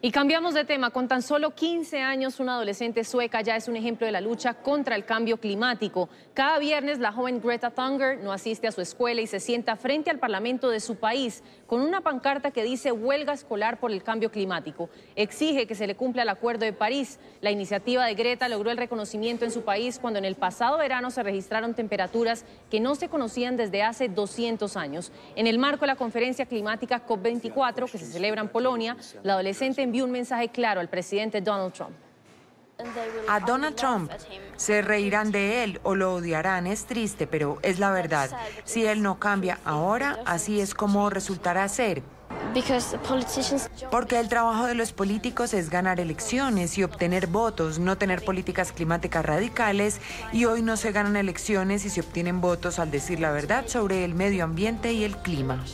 Y cambiamos de tema. Con tan solo 15 años, una adolescente sueca ya es un ejemplo de la lucha contra el cambio climático. Cada viernes, la joven Greta Thunberg no asiste a su escuela y se sienta frente al parlamento de su país con una pancarta que dice huelga escolar por el cambio climático. Exige que se le cumpla el Acuerdo de París. La iniciativa de Greta logró el reconocimiento en su país cuando en el pasado verano se registraron temperaturas que no se conocían desde hace 200 años. En el marco de la conferencia climática COP24, que se celebra en Polonia, la adolescente envió un mensaje claro al presidente Donald Trump. A Donald Trump se reirán de él o lo odiarán, es triste, pero es la verdad. Si él no cambia ahora, así es como resultará ser. Porque el trabajo de los políticos es ganar elecciones y obtener votos, no tener políticas climáticas radicales, y hoy no se ganan elecciones y se obtienen votos al decir la verdad sobre el medio ambiente y el clima.